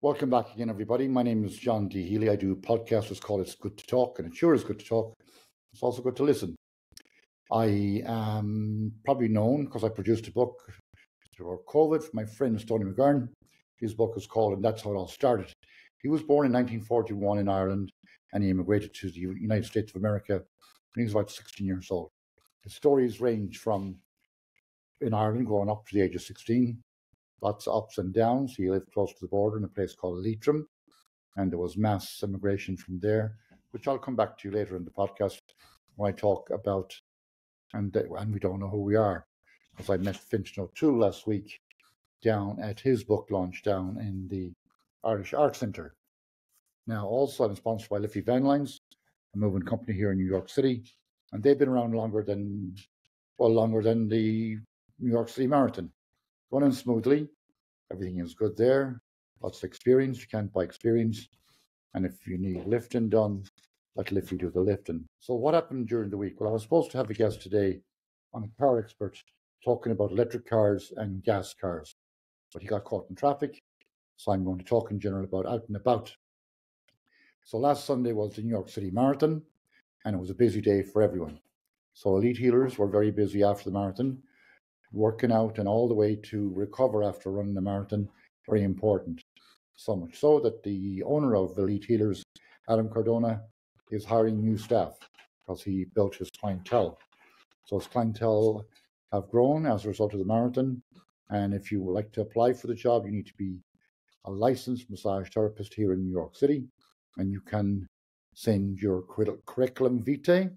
Welcome back again, everybody. My name is John D. Healy. I do a podcast. It's called It's Good to Talk, and it sure is good to talk. It's also good to listen. I am probably known because I produced a book before COVID for my friend Stoney McGurn. His book is called And That's How It All Started. He was born in 1941 in Ireland, and he immigrated to the United States of America when he was about 16 years old. His stories range from in Ireland growing up to the age of 16. Lots of ups and downs. He lived close to the border in a place called Leitrim, and there was mass immigration from there, which I'll come back to later in the podcast when I talk about, and we don't know who we are, because I met Fintan O'Toole last week down at his book launch down in the Irish Art Centre. Now, also, I'm sponsored by Liffey Van Lines, a moving company here in New York City, and they've been around longer than the New York City Marathon. Running smoothly, everything is good there. Lots of experience. You can't buy experience, and if you need lifting done, let Liffey do the lifting. So, what happened during the week? Well, I was supposed to have a guest today on a car expert talking about electric cars and gas cars, but he got caught in traffic. So, I'm going to talk in general about out and about. So, last Sunday was the New York City Marathon, and it was a busy day for everyone. So, Elite Healers were very busy after the marathon. Working out and all the way to recover after running the marathon, very important. So much so that the owner of Elite Healers, Adam Cardona, is hiring new staff because he built his clientele. So his clientele have grown as a result of the marathon. And if you would like to apply for the job, you need to be a licensed massage therapist here in New York City. And you can send your curriculum vitae,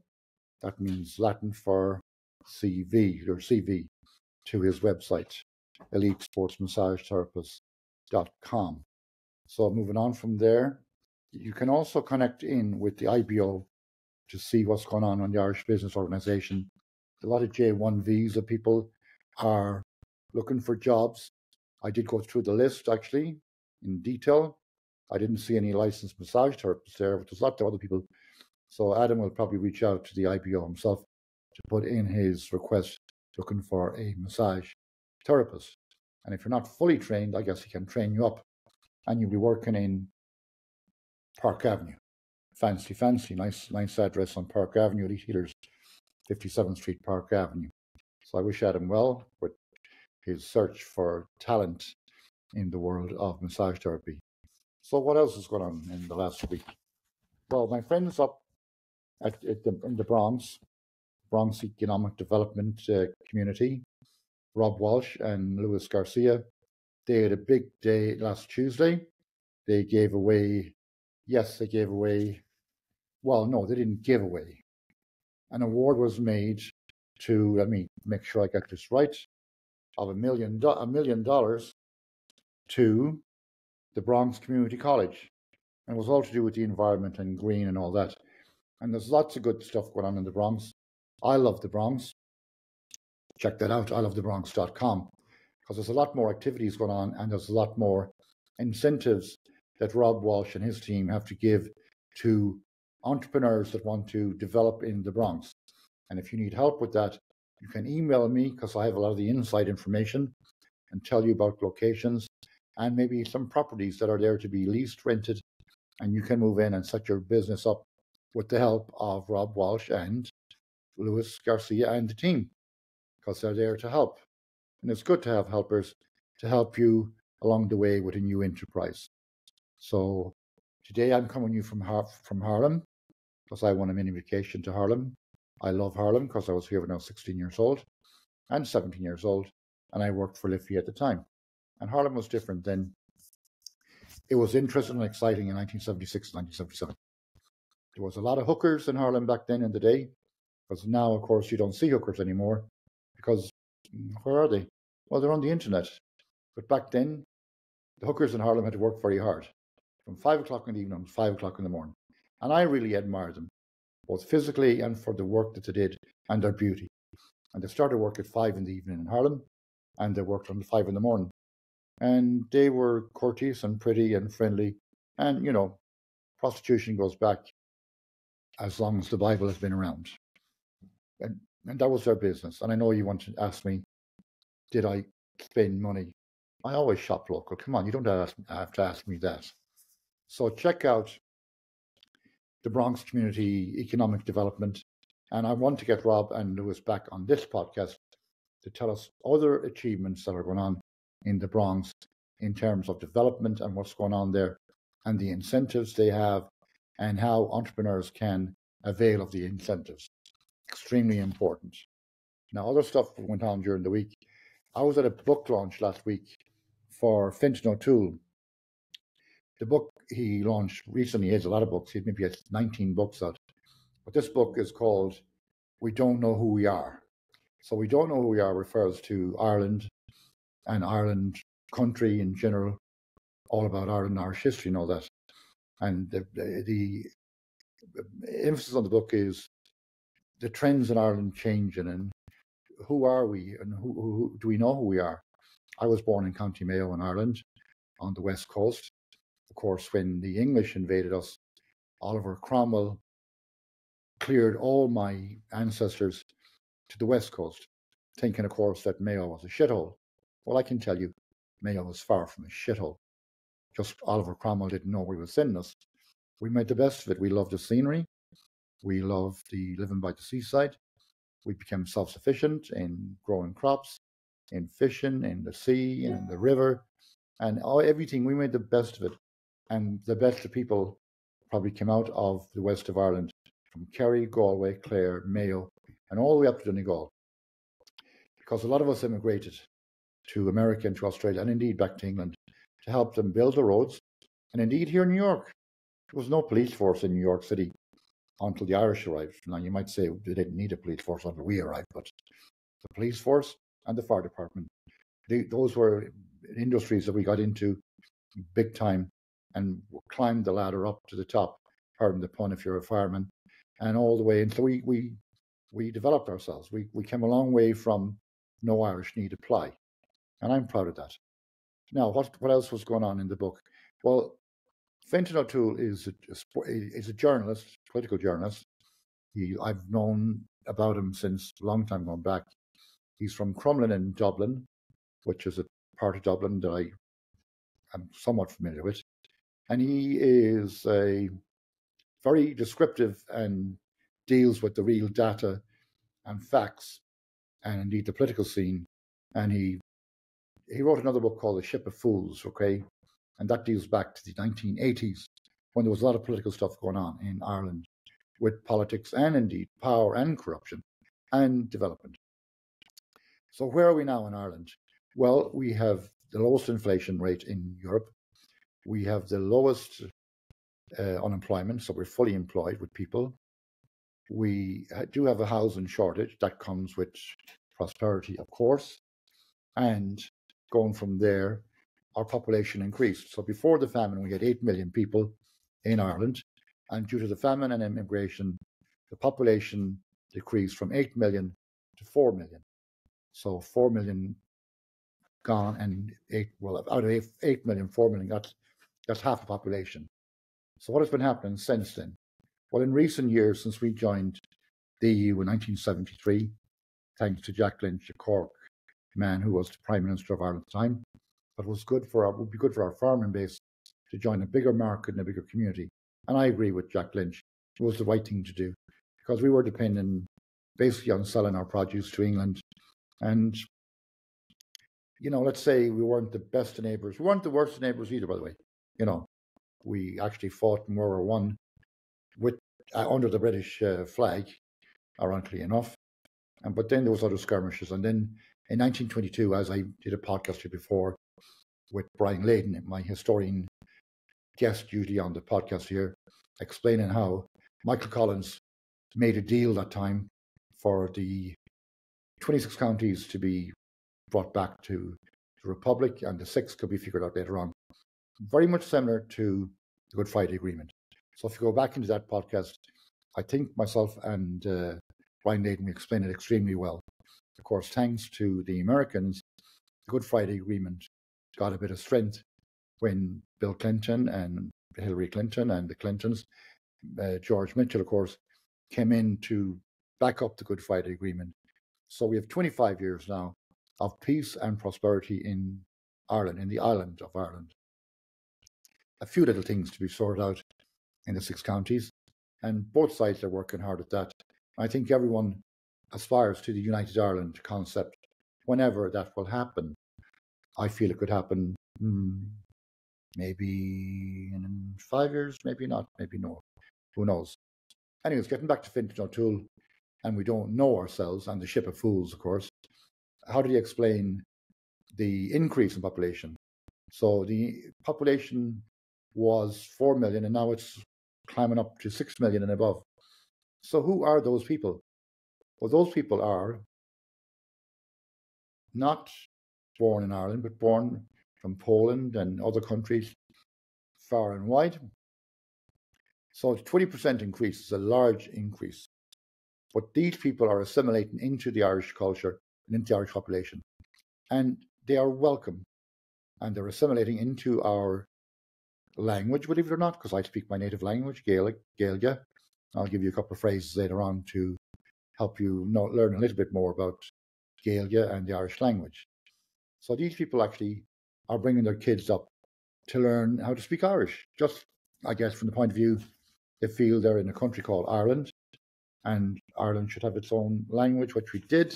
that means Latin for CV, or CV, to his website, elitesportsmassagetherapist.com. So moving on from there, you can also connect in with the IBO to see what's going on in the Irish Business Organization. A lot of J1Vs of people are looking for jobs. I did go through the list, actually, in detail. I didn't see any licensed massage therapists there, but there's a lot of other people. So Adam will probably reach out to the IBO himself to put in his request looking for a massage therapist. And if you're not fully trained, I guess he can train you up. And you'll be working in Park Avenue. Fancy, fancy. Nice address on Park Avenue, Elite Healers, 57th Street, Park Avenue. So I wish Adam well with his search for talent in the world of massage therapy. So what else has gone on in the last week? Well, my friends up in the Bronx Economic Development Community, Rob Walsh and Luis Garcia. They had a big day last Tuesday. They gave away, they didn't give away. An award was made to, let me make sure I got this right, of $1 million to the Bronx Community College. And it was all to do with the environment and green and all that. And there's lots of good stuff going on in the Bronx. I love the Bronx. Check that out, ilovethebronx.com, because there's a lot more activities going on and there's a lot more incentives that Rob Walsh and his team have to give to entrepreneurs that want to develop in the Bronx. And if you need help with that, you can email me because I have a lot of the inside information and tell you about locations and maybe some properties that are there to be leased, rented, and you can move in and set your business up with the help of Rob Walsh and Luis Garcia and the team, because they're there to help. And it's good to have helpers to help you along the way with a new enterprise. So today I'm coming to you from Harlem, because I want a mini vacation to Harlem. I love Harlem because I was here when I was 16 years old and 17 years old, and I worked for Liffey at the time. And Harlem was different then. It was interesting and exciting in 1976, 1977. There was a lot of hookers in Harlem back then in the day. Because now, of course, you don't see hookers anymore, because where are they? Well, they're on the internet. But back then, the hookers in Harlem had to work very hard, from 5 o'clock in the evening to 5 o'clock in the morning. And I really admire them, both physically and for the work that they did and their beauty. And they started work at 5 in the evening in Harlem, and they worked until 5 in the morning. And they were courteous and pretty and friendly. And, you know, prostitution goes back as long as the Bible has been around. And that was their business. And I know you want to ask me, did I spend money I always shop local. Come on, you don't have to ask me that. So check out the Bronx Community Economic Development. And I want to get Rob and Lewis back on this podcast to tell us other achievements that are going on in the Bronx in terms of development and what's going on there and the incentives they have and how entrepreneurs can avail of the incentives. Extremely important. Now, other stuff went on during the week. I was at a book launch last week for Fintan O'Toole. The book he launched recently, he has a lot of books, he maybe has 19 books out. But this book is called We Don't Know Who We Are. So We Don't Know Who We Are refers to Ireland and Ireland country in general, all about Ireland, Irish history and all that. And the emphasis on the book is the trends in Ireland changing and who are we and who do we know who we are? I was born in County Mayo in Ireland on the west coast. Of course, when the English invaded us, Oliver Cromwell cleared all my ancestors to the west coast, thinking, of course, that Mayo was a shithole. Well, I can tell you, Mayo was far from a shithole. Just Oliver Cromwell didn't know where he was sending us. We made the best of it. We loved the scenery. We loved the living by the seaside. We became self-sufficient in growing crops, in fishing, in the sea, in the river, and everything. We made the best of it. And the best of people probably came out of the west of Ireland, from Kerry, Galway, Clare, Mayo, and all the way up to Donegal. Because a lot of us immigrated to America and to Australia, and indeed back to England, to help them build the roads. And indeed here in New York, there was no police force in New York City until the Irish arrived. Now, you might say they didn't need a police force until we arrived, but the police force and the fire department, those were industries that we got into big time and climbed the ladder up to the top, pardon the pun if you're a fireman, and all the way. And so we developed ourselves. We came a long way from no Irish need apply. And I'm proud of that. Now, what else was going on in the book? Well, Fintan O'Toole is a journalist, political journalist. I've known about him since a long time going back. He's from Crumlin in Dublin, which is a part of Dublin that I am somewhat familiar with. And he is a very descriptive and deals with the real data and facts and indeed the political scene. And he wrote another book called The Ship of Fools, okay? And that deals back to the 1980s, when there was a lot of political stuff going on in Ireland with politics and indeed power and corruption and development. So where are we now in Ireland? Well, we have the lowest inflation rate in Europe. We have the lowest unemployment, so we're fully employed with people. We do have a housing shortage. That comes with prosperity, of course. And going from there, our population increased. So before the famine, we had 8 million people in Ireland. And due to the famine and immigration, the population decreased from 8 million to 4 million. So 4 million gone and 8 million, 4 million, that's half the population. So what has been happening since then? Well, in recent years, since we joined the EU in 1973, thanks to Jack Lynch, a Cork man who was the Prime Minister of Ireland at the time, but would be good for our farming base to join a bigger market and a bigger community. And I agree with Jack Lynch. It was the right thing to do because we were dependent basically on selling our produce to England. And, you know, let's say we weren't the best of neighbours. We weren't the worst of neighbours either, by the way. You know, we actually fought in World War I under the British flag, ironically enough. But then there was other skirmishes. And then in 1922, as I did a podcast here before with Brian Layden, my historian guest usually on the podcast here, explaining how Michael Collins made a deal that time for the 26 counties to be brought back to the Republic, and the 6 could be figured out later on. Very much similar to the Good Friday Agreement. So if you go back into that podcast, I think myself and Brian Layden explained it extremely well. Of course, thanks to the Americans, the Good Friday Agreement got a bit of strength when Bill Clinton and Hillary Clinton and the Clintons, George Mitchell, of course, came in to back up the Good Friday Agreement. So we have 25 years now of peace and prosperity in Ireland, in the island of Ireland. A few little things to be sorted out in the six counties, and both sides are working hard at that. I think everyone aspires to the United Ireland concept. Whenever that will happen, I feel it could happen maybe in 5 years, maybe not, maybe no. Who knows? Anyways, getting back to Fintan O'Toole, and we don't know ourselves, and the ship of fools, of course. How do you explain the increase in population? So the population was 4 million, and now it's climbing up to 6 million and above. So who are those people? Well, those people are not born in Ireland, but born from Poland and other countries far and wide. So 20% increase is a large increase. But these people are assimilating into the Irish culture and into the Irish population. And they are welcome. And they're assimilating into our language, believe it or not, because I speak my native language, Gaelic, Gaeilge. I'll give you a couple of phrases later on to help you learn a little bit more about Gaeilge and the Irish language. So these people actually are bringing their kids up to learn how to speak Irish. Just, I guess, from the point of view, they feel they're in a country called Ireland, and Ireland should have its own language, which we did.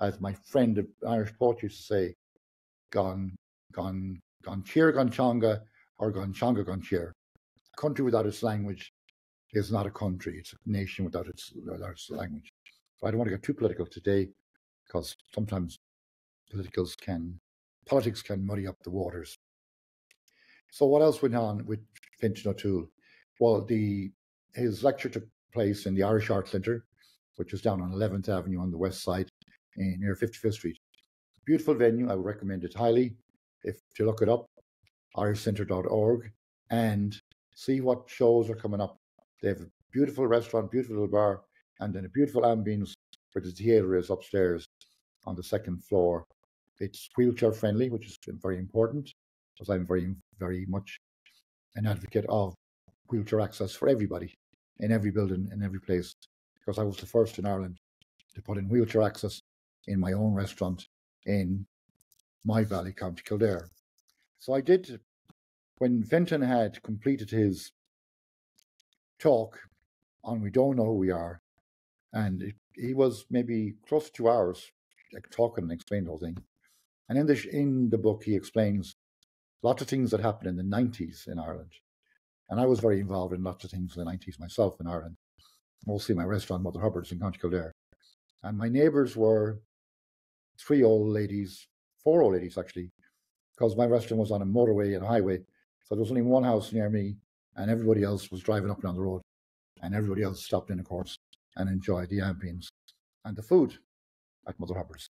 As my friend, an Irish poet, used to say, Gonchir Gonchanga, or Gonchanga Gonchir. A country without its language is not a country. It's a nation without its language. But I don't want to get too political today, because sometimes politics can muddy up the waters. So what else went on with Fintan O'Toole? Well, his lecture took place in the Irish Art Centre, which is down on 11th Avenue on the west side, near 55th Street. Beautiful venue. I would recommend it highly. If you look it up, irishcentre.org, and see what shows are coming up. They have a beautiful restaurant, beautiful little bar, and then a beautiful ambience where the theatre is upstairs on the second floor. It's wheelchair friendly, which is very important, because I'm very, very much an advocate of wheelchair access for everybody, in every building, in every place, because I was the first in Ireland to put in wheelchair access in my own restaurant in my valley, County Kildare. So I did, when Fintan had completed his talk on We Don't Know Who We Are, and he was maybe close to 2 hours talking and explaining the whole thing. And in the book, he explains lots of things that happened in the 90s in Ireland. And I was very involved in lots of things in the 90s myself in Ireland, mostly my restaurant, Mother Hubbard's in County Kildare. And my neighbours were 4 old ladies actually, because my restaurant was on a motorway and a highway. So there was only one house near me, and everybody else was driving up and down the road. And everybody else stopped in, of course, and enjoyed the ambience and the food at Mother Hubbard's.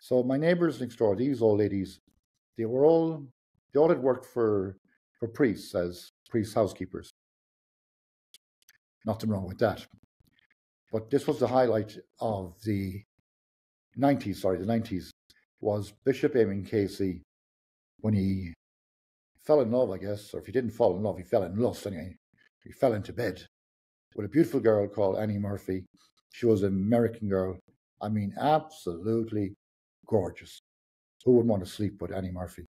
So my neighbours next door, these old ladies, they all had worked for priests as priest housekeepers. Nothing wrong with that. But this was the highlight of the 90s, was Bishop Eamon Casey, when he fell in love, I guess, or if he didn't fall in love, he fell in lust anyway. He fell into bed with a beautiful girl called Annie Murphy. She was an American girl. I mean, absolutely gorgeous. Who would want to sleep with Annie Murphy?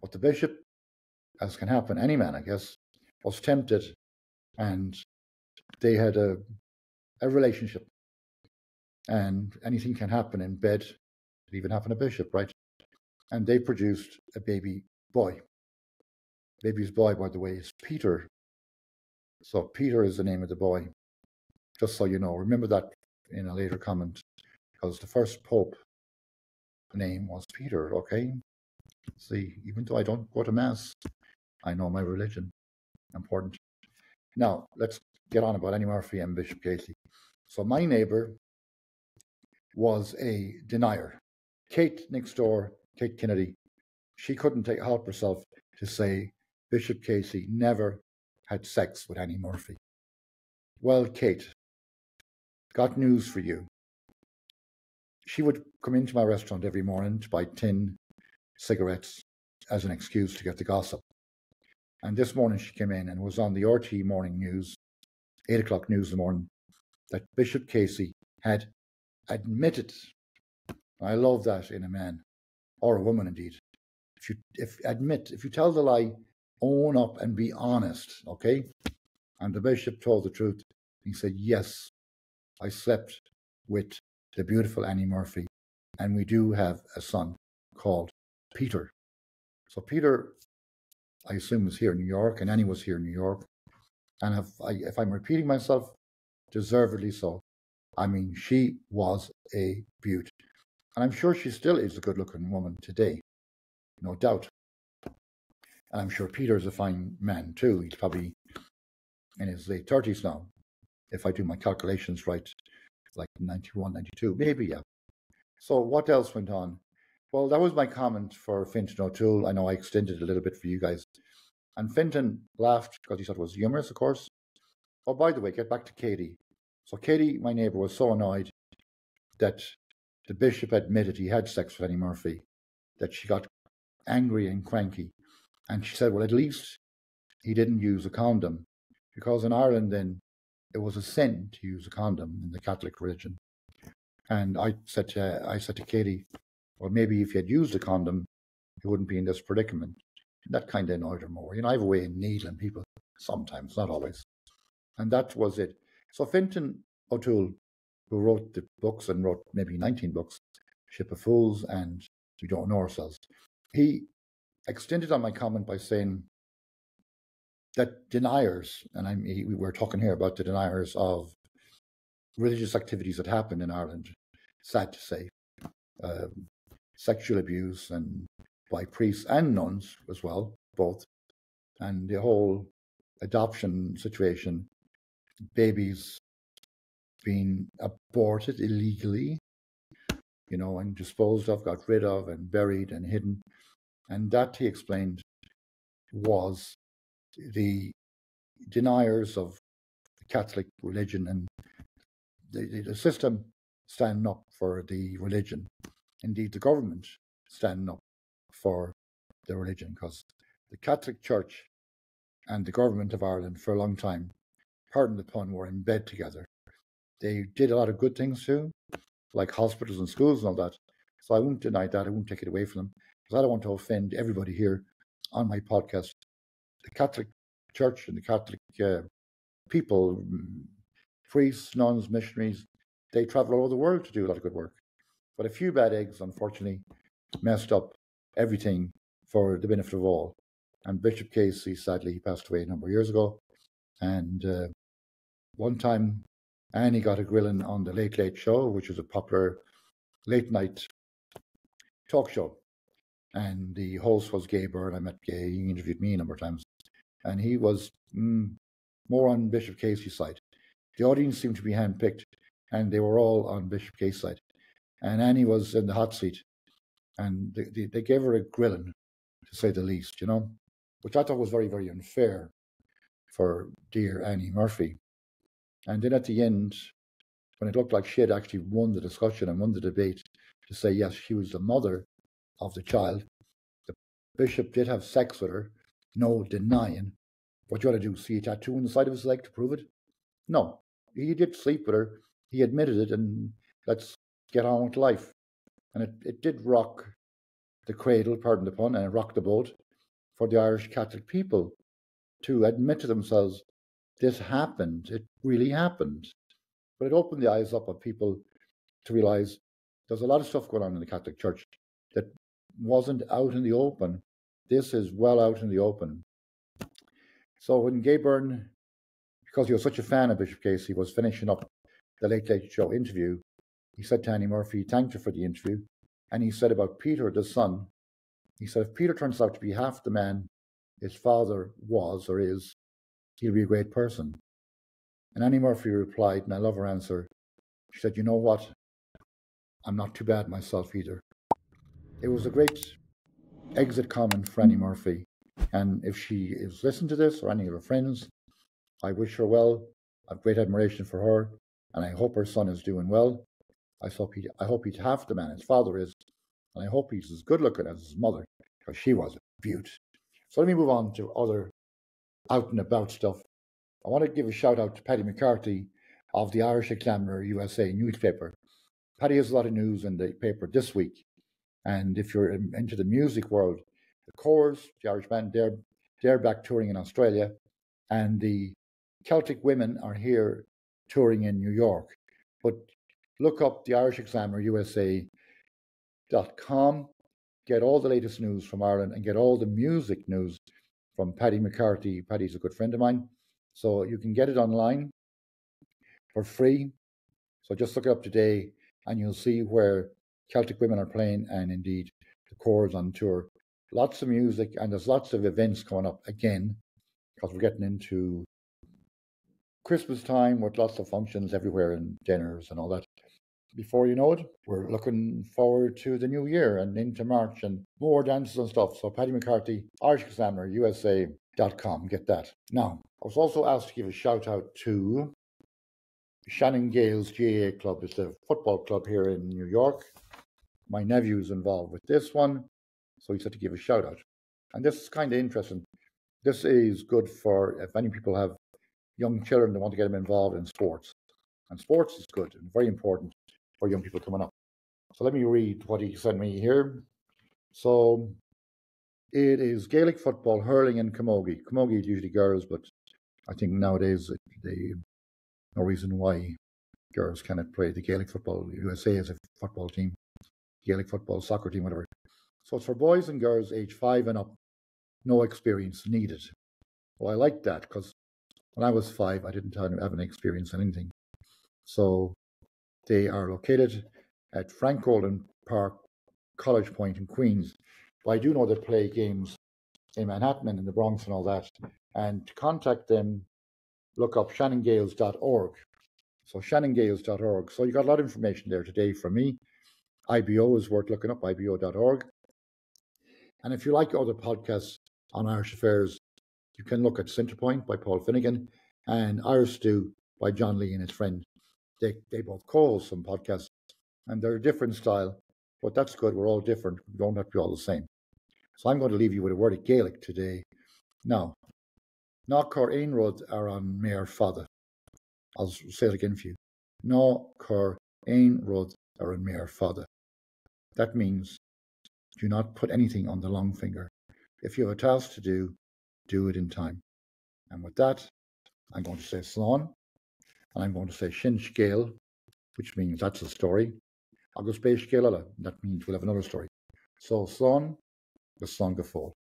But the bishop, as can happen, any man, I guess, was tempted, and they had a relationship. And anything can happen in bed. It even happened to Bishop, right? And they produced a baby boy. Baby's boy, by the way, is Peter. So Peter is the name of the boy, just so you know. Remember that in a later comment, because the first Pope name was Peter, okay? See, even though I don't go to Mass, I know my religion. Important. Now, let's get on about Annie Murphy and Bishop Casey. So my neighbour was a denier. Kate next door, Kate Kennedy, she couldn't help herself to say Bishop Casey never had sex with Annie Murphy. Well, Kate, got news for you. She would come into my restaurant every morning to buy 10 cigarettes as an excuse to get the gossip. And this morning she came in and was on the RT morning news, 8 o'clock news in the morning, that Bishop Casey had admitted, I love that in a man, or a woman indeed, if you tell the lie, own up and be honest, okay? And the bishop told the truth. He said, yes, I slept with the beautiful Annie Murphy, and we do have a son called Peter. So Peter, I assume, was here in New York, and Annie was here in New York. And if I'm repeating myself, deservedly so. I mean, she was a beaut. And I'm sure she still is a good-looking woman today, no doubt. And I'm sure Peter is a fine man, too. He's probably in his late 30s now, if I do my calculations right, like 91, 92, maybe, yeah. So what else went on? Well, that was my comment for Fintan O'Toole. I know I extended it a little bit for you guys. And Fintan laughed because he thought it was humorous, of course. Oh, by the way, get back to Katie. So Katie, my neighbour, was so annoyed that the bishop admitted he had sex with Annie Murphy that she got angry and cranky. And she said, well, at least he didn't use a condom, because in Ireland then it was a sin to use a condom in the Catholic religion. And I said to Katie, well, maybe if he had used a condom, he wouldn't be in this predicament. And that kind of annoyed her more. You know, I have a way of needling people sometimes, not always. And that was it. So Fintan O'Toole, who wrote the books and wrote maybe 19 books, Ship of Fools and We Don't Know Ourselves, he extended on my comment by saying that deniers, and we're talking here about the deniers of religious activities that happen in Ireland, sad to say, sexual abuse and by priests and nuns as well, both, and the whole adoption situation, babies being aborted illegally, you know, and disposed of, got rid of, and buried and hidden. And that, he explained, was the deniers of the Catholic religion and the system standing up for the religion. Indeed, the government standing up for the religion, because the Catholic Church and the government of Ireland for a long time, pardon the pun, were in bed together. They did a lot of good things too, like hospitals and schools and all that. So I won't deny that. I won't take it away from them. Because I don't want to offend everybody here on my podcast. The Catholic Church and the Catholic people, priests, nuns, missionaries, they travel all over the world to do a lot of good work. But a few bad eggs, unfortunately, messed up everything for the benefit of all. And Bishop Casey, sadly, he passed away a number of years ago. And one time, Annie got a grilling on the Late Late Show, which is a popular late-night talk show. And the host was Gay Byrne. I met Gay. He interviewed me a number of times. And he was more on Bishop Casey's side. The audience seemed to be handpicked, and they were all on Bishop Casey's side. And Annie was in the hot seat. And they gave her a grilling, to say the least, you know, which I thought was very, very unfair for dear Annie Murphy. And then at the end, when it looked like she had actually won the discussion and won the debate, to say, yes, she was the mother of the child. The bishop did have sex with her, no denying. What you ought to do, see a tattoo on the side of his leg to prove it? No, he did sleep with her. He admitted it, and let's get on with life. And it did rock the cradle, pardon the pun, and it rocked the boat for the Irish Catholic people to admit to themselves, this happened, it really happened. But it opened the eyes up of people to realize there's a lot of stuff going on in the Catholic Church that wasn't out in the open. This is well out in the open. So when Gay Byrne, because he was such a fan of Bishop Casey, was finishing up the Late Late Show interview, he said to Annie Murphy, he thanked her for the interview, and he said about Peter, the son, he said, if Peter turns out to be half the man his father was or is, he'll be a great person. And Annie Murphy replied, and I love her answer, she said, you know what? I'm not too bad myself either. It was a great exit comment for Annie Murphy. And if she is listening to this, or any of her friends, I wish her well. I have great admiration for her, and I hope her son is doing well. I hope he's half the man his father is, and I hope he's as good-looking as his mother, because she was a beaut. So let me move on to other out-and-about stuff. I want to give a shout-out to Patty McCarthy of the Irish Examiner USA newspaper. Patty has a lot of news in the paper this week. And if you're into the music world, the Corrs, the Irish band, they're back touring in Australia, and the Celtic Women are here touring in New York. But look up the Irish Examiner USA.com, get all the latest news from Ireland, and get all the music news from Patty McCarthy. Patty's a good friend of mine, so you can get it online for free. So just look it up today, and you'll see where Celtic Women are playing, and indeed the Corrs on tour. Lots of music, and there's lots of events coming up again, because we're getting into Christmas time with lots of functions everywhere and dinners and all that. Before you know it, we're looking forward to the new year and into March and more dances and stuff. So Patty McCarthy, Irish Examiner, USA.com, get that. Now, I was also asked to give a shout out to Shannon Gales GAA Club. It's a football club here in New York. My nephew's involved with this one, so he said to give a shout out. And this is kind of interesting. This is good for if any people have young children that want to get them involved in sports. And sports is good and very important for young people coming up. So let me read what he sent me here. So it is Gaelic football, hurling, and camogie. Camogie is usually girls, but I think nowadays they no reason why girls cannot play the Gaelic football. USA is a football team, Gaelic football, soccer team, whatever. So it's for boys and girls age 5 and up, no experience needed. Well, I like that, because when I was 5, I didn't have any experience in anything. So they are located at Frank Golden Park, College Point in Queens. But I do know they play games in Manhattan and in the Bronx and all that. And to contact them, look up shannongales.org. So shannongales.org. So you got a lot of information there today from me. IBO is worth looking up, ibo.org. And if you like other podcasts on Irish affairs, you can look at Centrepoint by Paul Finnegan and Irish Stew by John Lee and his friend. They both co-host some podcasts, and they're a different style, but that's good. We're all different. We don't have to be all the same. So I'm going to leave you with a word of Gaelic today. Now, Na Cur Einrod are on Mayor Fada. I'll say it again for you. Na Cur Einrod are on Mayor Fada. That means do not put anything on the long finger. If you have a task to do, do it in time. And with that, I'm going to say slán. And I'm going to say Shin Shgale, which means that's a story. Agus Bay Shgale, that means we'll have another story. So, slán, the slán go fóill.